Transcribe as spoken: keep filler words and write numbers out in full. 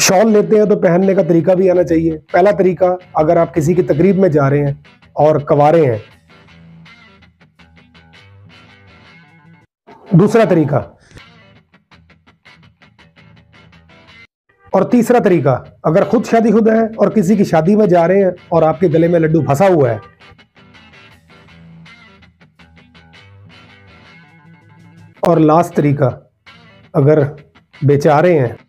Shawl लेते हैं तो पहनने का तरीका भी आना चाहिए। पहला तरीका, अगर आप किसी की तकरीब में जा रहे हैं और कवारे हैं। दूसरा तरीका और तीसरा तरीका, अगर खुद शादीशुदा हैं और किसी की शादी में जा रहे हैं और आपके गले में लड्डू फंसा हुआ है। और लास्ट तरीका, अगर बेचारे हैं